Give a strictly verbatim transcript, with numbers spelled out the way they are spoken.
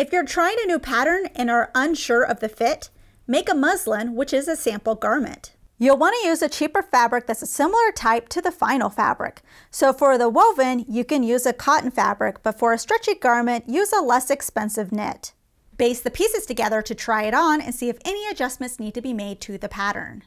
If you're trying a new pattern and are unsure of the fit, make a muslin, which is a sample garment. You'll want to use a cheaper fabric that's a similar type to the final fabric. So for the woven, you can use a cotton fabric, but for a stretchy garment, use a less expensive knit. Baste the pieces together to try it on and see if any adjustments need to be made to the pattern.